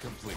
Complete.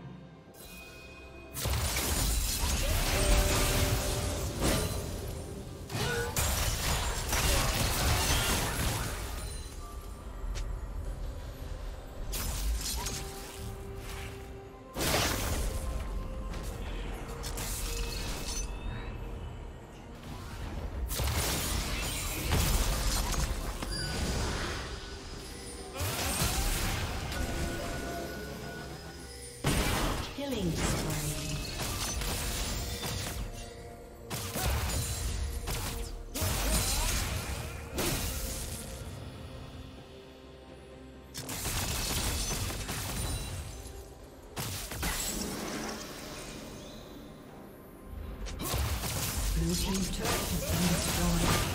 Blue team's turret has been destroyed.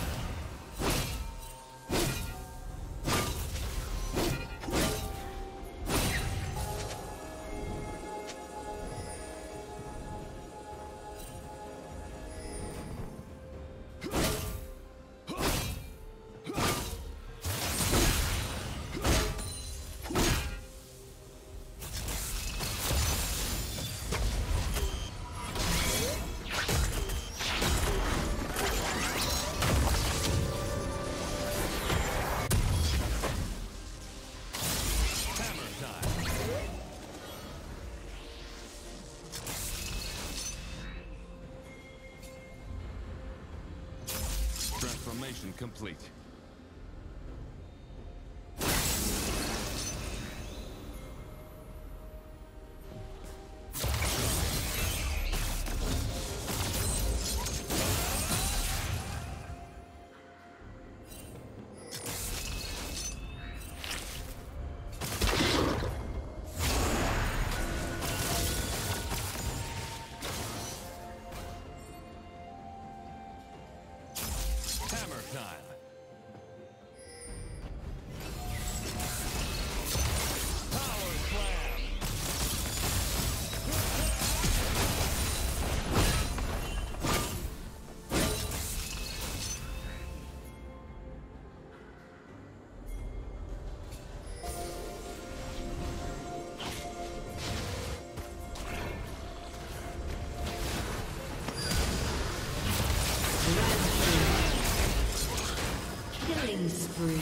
Transformation complete. Spree.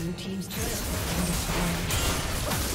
Blue team's turret has been destroyed.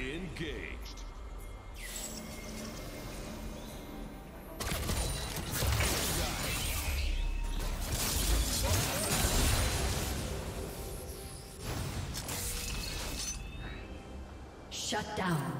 Engaged. Shut down.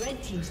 Red team's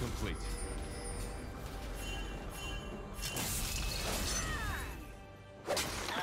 Complete. Power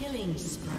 Killing spree.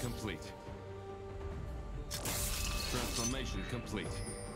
Complete. Transformation complete.